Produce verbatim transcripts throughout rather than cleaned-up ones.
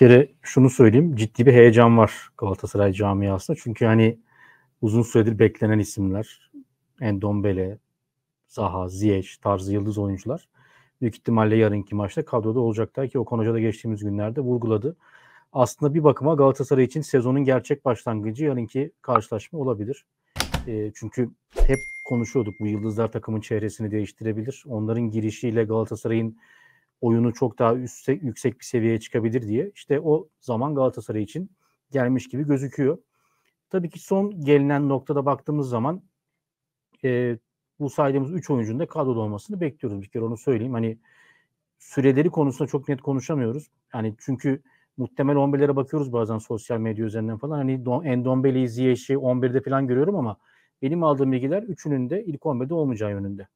kere şunu söyleyeyim, ciddi bir heyecan var Galatasaray camiasında. Çünkü hani uzun süredir beklenen isimler, Ndombele, Zaha, Ziyech tarzı yıldız oyuncular büyük ihtimalle yarınki maçta kadroda olacaklar ki Okan Hoca da geçtiğimiz günlerde vurguladı. Aslında bir bakıma Galatasaray için sezonun gerçek başlangıcı yarınki karşılaşma olabilir. E, çünkü hep konuşuyorduk, bu yıldızlar takımın çehresini değiştirebilir. Onların girişiyle Galatasaray'ın oyunu çok daha üste, yüksek bir seviyeye çıkabilir diye. İşte o zaman Galatasaray için gelmiş gibi gözüküyor. Tabii ki son gelinen noktada baktığımız zaman e, bu saydığımız üç oyuncunun da kadroda olmasını bekliyoruz. Bir kere onu söyleyeyim. Hani süreleri konusunda çok net konuşamıyoruz. Yani çünkü muhtemel on birlere bakıyoruz bazen sosyal medya üzerinden falan. Hani Ndombele'yi, Ziyech'i on birde falan görüyorum ama benim aldığım bilgiler üçünün de ilk on birde olmayacağı yönünde.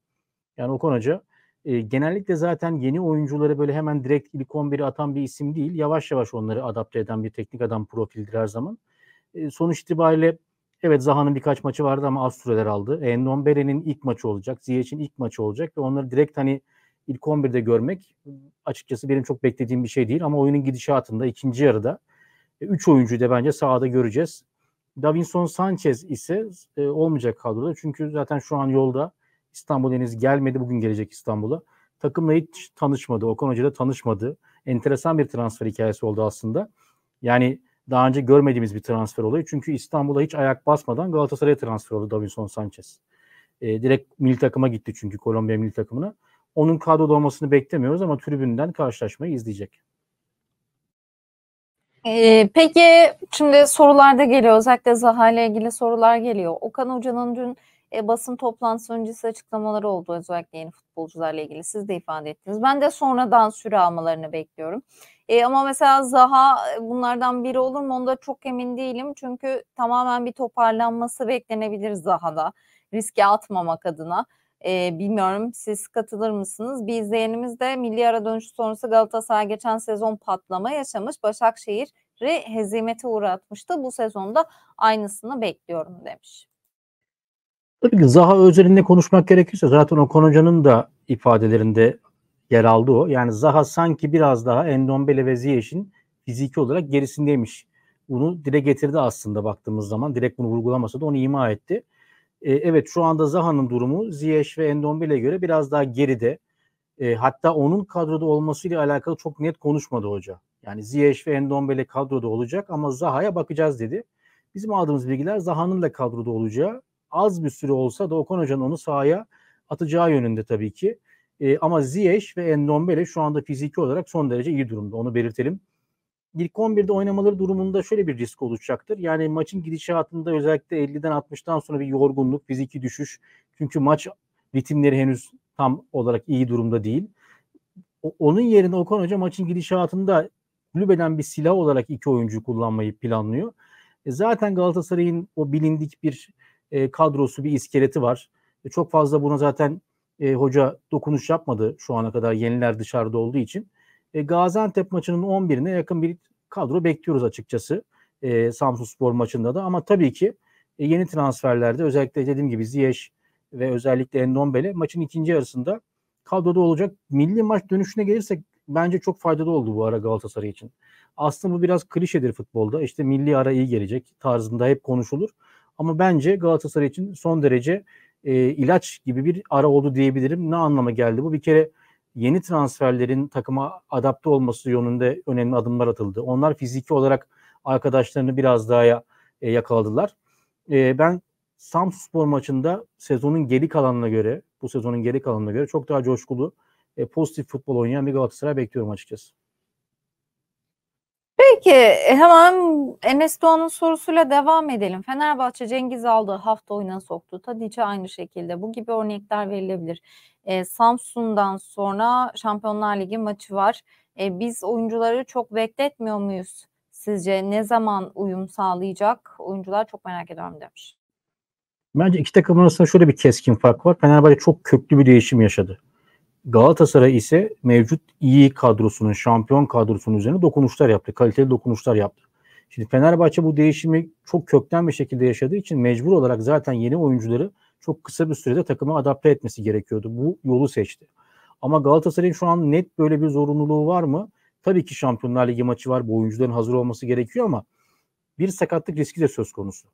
Yani Okan Hoca e, genellikle zaten yeni oyuncuları böyle hemen direkt ilk on biri atan bir isim değil. Yavaş yavaş onları adapte eden bir teknik adam profildir her zaman. E, sonuç itibariyle evet, Zaha'nın birkaç maçı vardı ama az süreler aldı. E, Ndombele'nin ilk maçı olacak, Ziyech'in ilk maçı olacak ve onları direkt hani İlk on birde görmek açıkçası benim çok beklediğim bir şey değil ama oyunun gidişatında ikinci yarıda üç oyuncuyu da bence sahada göreceğiz. Davinson Sanchez ise e, olmayacak kadroda çünkü zaten şu an yolda, İstanbul henüz gelmedi, bugün gelecek İstanbul'a. Takımla hiç tanışmadı, Okan Hoca da tanışmadı. Enteresan bir transfer hikayesi oldu aslında. Yani daha önce görmediğimiz bir transfer olayı çünkü İstanbul'a hiç ayak basmadan Galatasaray'a transfer oldu Davinson Sanchez. E, direkt milli takıma gitti çünkü, Kolombiya milli takımına. Onun kadroda olmasını beklemiyoruz ama tribünden karşılaşmayı izleyecek. Ee, peki şimdi sorularda geliyor. Özellikle Zaha ile ilgili sorular geliyor. Okan Hoca'nın dün e, basın toplantısı öncesi açıklamaları oldu. Özellikle yeni futbolcularla ilgili siz de ifade ettiniz. Ben de sonradan süre almalarını bekliyorum. E, ama mesela Zaha bunlardan biri olur mu? Onda çok emin değilim. Çünkü tamamen bir toparlanması beklenebilir Zaha'da. Riske atmamak adına. Ee, bilmiyorum siz katılır mısınız? Bir izleyenimiz de milli ara dönüşü sonrası Galatasaray geçen sezon patlama yaşamış. Başakşehir'i hezimete uğratmıştı. Bu sezonda aynısını bekliyorum demiş. Tabii ki Zaha özelinde konuşmak gerekirse zaten Okan Hoca'nın da ifadelerinde yer aldı o. Yani Zaha sanki biraz daha Ndombele ve Ziyech'in fiziki olarak gerisindeymiş. Bunu dile getirdi aslında baktığımız zaman. Direkt bunu vurgulamasa da onu ima etti. Evet, şu anda Zaha'nın durumu Ziyech ve Ndombele'ye göre biraz daha geride. E, hatta onun kadroda olmasıyla alakalı çok net konuşmadı hoca. Yani Ziyech ve Ndombele kadroda olacak ama Zaha'ya bakacağız dedi. Bizim aldığımız bilgiler Zaha'nın da kadroda olacağı, az bir süre olsa da Okan Hoca'nın onu sahaya atacağı yönünde tabii ki. E, ama Ziyech ve Ndombele şu anda fiziki olarak son derece iyi durumda, onu belirtelim. İlk on birde oynamaları durumunda şöyle bir risk oluşacaktır. Yani maçın gidişatında özellikle elliden altmıştan sonra bir yorgunluk, fiziki düşüş. Çünkü maç ritimleri henüz tam olarak iyi durumda değil. Onun yerine Okan Hoca maçın gidişatında kulübeden bir silah olarak iki oyuncu kullanmayı planlıyor. E zaten Galatasaray'ın o bilindik bir e, kadrosu, bir iskeleti var. E çok fazla buna zaten e, hoca dokunuş yapmadı şu ana kadar, yeniler dışarıda olduğu için. Gaziantep maçının on birine yakın bir kadro bekliyoruz açıkçası e, Samsunspor maçında da ama tabii ki e, yeni transferlerde özellikle dediğim gibi Ziyech ve özellikle Ndombele maçın ikinci yarısında kadroda olacak. Milli maç dönüşüne gelirsek bence çok faydalı oldu bu ara Galatasaray için. Aslında bu biraz klişedir futbolda, işte milli ara iyi gelecek tarzında hep konuşulur ama bence Galatasaray için son derece e, ilaç gibi bir ara oldu diyebilirim. Ne anlama geldi bu? Bir kere yeni transferlerin takıma adapte olması yönünde önemli adımlar atıldı. Onlar fiziki olarak arkadaşlarını biraz daha yakaladılar. Ben Samsunspor maçında sezonun geri kalanına göre, bu sezonun geri kalanına göre çok daha coşkulu, pozitif futbol oynayan bir Galatasaray bekliyorum açıkçası. Peki hemen Enes Doğan'ın sorusuyla devam edelim. Fenerbahçe Cengiz aldığı hafta oyuna soktu. Tadiç'e aynı şekilde. Bu gibi örnekler verilebilir. E, Samsun'dan sonra Şampiyonlar Ligi maçı var. E, biz oyuncuları çok bekletmiyor muyuz sizce? Ne zaman uyum sağlayacak? Oyuncular çok merak ediyorum demiş. Bence iki takım arasında şöyle bir keskin fark var. Fenerbahçe çok köklü bir değişim yaşadı. Galatasaray ise mevcut iyi kadrosunun, şampiyon kadrosunun üzerine dokunuşlar yaptı. Kaliteli dokunuşlar yaptı. Şimdi Fenerbahçe bu değişimi çok kökten bir şekilde yaşadığı için mecbur olarak zaten yeni oyuncuları çok kısa bir sürede takıma adapte etmesi gerekiyordu. Bu yolu seçti. Ama Galatasaray'ın şu an net böyle bir zorunluluğu var mı? Tabii ki Şampiyonlar Ligi maçı var. Bu oyuncuların hazır olması gerekiyor ama bir sakatlık riski de söz konusu.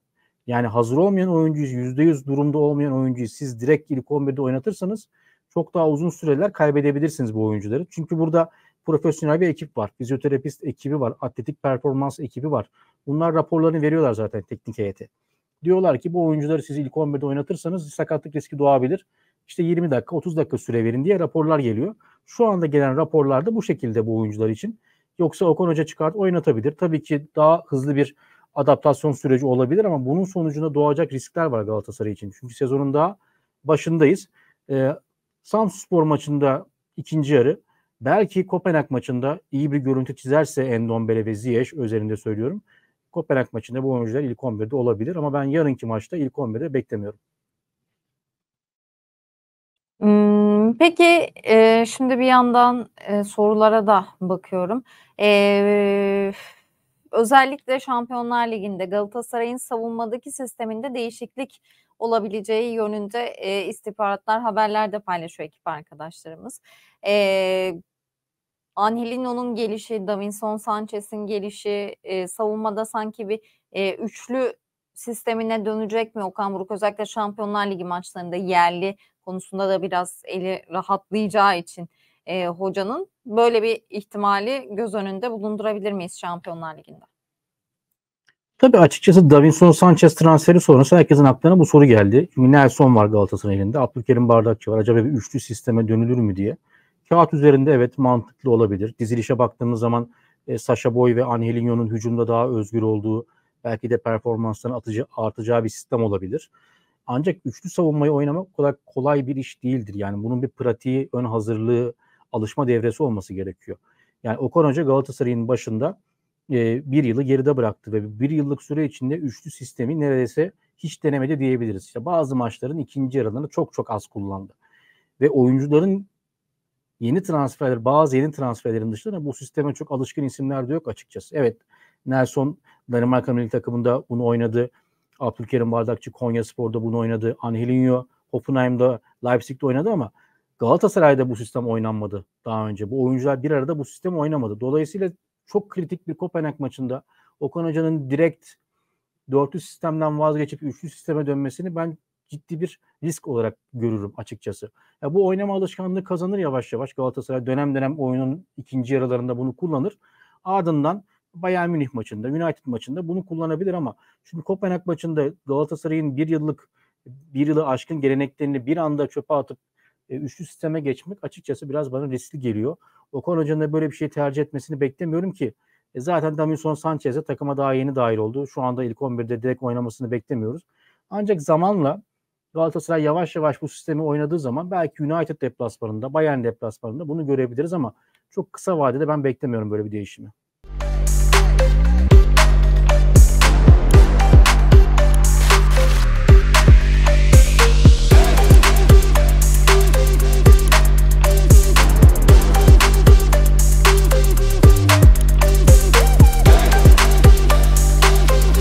Yani hazır olmayan oyuncuyu, yüzde yüz durumda olmayan oyuncuyu siz direkt ilk on birde oynatırsanız çok daha uzun süreler kaybedebilirsiniz bu oyuncuları. Çünkü burada profesyonel bir ekip var. Fizyoterapist ekibi var. Atletik performans ekibi var. Bunlar raporlarını veriyorlar zaten teknik heyete. Diyorlar ki bu oyuncuları siz ilk on birde oynatırsanız sakatlık riski doğabilir. İşte yirmi dakika otuz dakika süre verin diye raporlar geliyor. Şu anda gelen raporlar da bu şekilde bu oyuncular için. Yoksa Okan Hoca çıkart oynatabilir. Tabii ki daha hızlı bir adaptasyon süreci olabilir ama bunun sonucunda doğacak riskler var Galatasaray için. Çünkü sezonun daha başındayız. Ee, Samsunspor maçında ikinci yarı, belki Kopenhag maçında iyi bir görüntü çizerse Ndombele ve Ziyech özelinde söylüyorum. Kopenhag maçında bu oyuncular ilk on birde olabilir ama ben yarınki maçta ilk on birde beklemiyorum. Peki şimdi bir yandan sorulara da bakıyorum. Özellikle Şampiyonlar Ligi'nde Galatasaray'ın savunmadaki sisteminde değişiklik olabileceği yönünde istihbaratlar, haberler de paylaşıyor ekip arkadaşlarımız. Angelino'nun gelişi, Davinson Sanchez'in gelişi, savunmada sanki bir üçlü sistemine dönecek mi Okan Buruk? Özellikle Şampiyonlar Ligi maçlarında yerli konusunda da biraz eli rahatlayacağı için e, hocanın böyle bir ihtimali göz önünde bulundurabilir miyiz Şampiyonlar Ligi'nde? Tabii açıkçası Davinson Sanchez transferi sonrası herkesin aklına bu soru geldi. Çünkü Nelson var Galatasaray'ın elinde, Abdülkerim Bardakçı var. Acaba bir üçlü sisteme dönülür mü diye. Kağıt üzerinde evet mantıklı olabilir. Dizilişe baktığımız zaman e, Sasha Boy ve Angelino'nun hücumda daha özgür olduğu, belki de performansların atıcı, artacağı bir sistem olabilir. Ancak üçlü savunmayı oynamak o kadar kolay bir iş değildir. Yani bunun bir pratiği, ön hazırlığı, alışma devresi olması gerekiyor. Yani Okan Hoca Galatasaray'ın başında e, bir yılı geride bıraktı ve bir yıllık süre içinde üçlü sistemi neredeyse hiç denemedi diyebiliriz. İşte bazı maçların ikinci yarılarını çok çok az kullandı. Ve oyuncuların yeni transferler, bazı yeni transferlerin dışında bu sisteme çok alışkın isimler de yok açıkçası. Evet, Nelson Danimarka milli takımında bunu oynadı. Abdülkerim Bardakçı Konyaspor'da bunu oynadı. Angelino Hoffenheim'da, Leipzig'de oynadı ama Galatasaray'da bu sistem oynanmadı daha önce. Bu oyuncular bir arada bu sistemi oynamadı. Dolayısıyla çok kritik bir Kopenhag maçında Okan Hoca'nın direkt dörtlü sistemden vazgeçip üçlü sisteme dönmesini ben ciddi bir risk olarak görürüm açıkçası. Ya bu oynama alışkanlığı kazanır yavaş yavaş. Galatasaray dönem dönem oyunun ikinci yarılarında bunu kullanır. Ardından Bayern Münih maçında, United maçında bunu kullanabilir ama şimdi Kopenhag maçında Galatasaray'ın bir yıllık, bir yılı aşkın geleneklerini bir anda çöpe atıp e, üçlü sisteme geçmek açıkçası biraz bana riskli geliyor. Okan Hoca'nın da böyle bir şey tercih etmesini beklemiyorum ki. E, zaten Davinson Sanchez'e takıma daha yeni dahil oldu. Şu anda ilk on birde direkt oynamasını beklemiyoruz. Ancak zamanla Galatasaray yavaş yavaş bu sistemi oynadığı zaman belki United deplasmanında, Bayern deplasmanında bunu görebiliriz ama çok kısa vadede ben beklemiyorum böyle bir değişimi.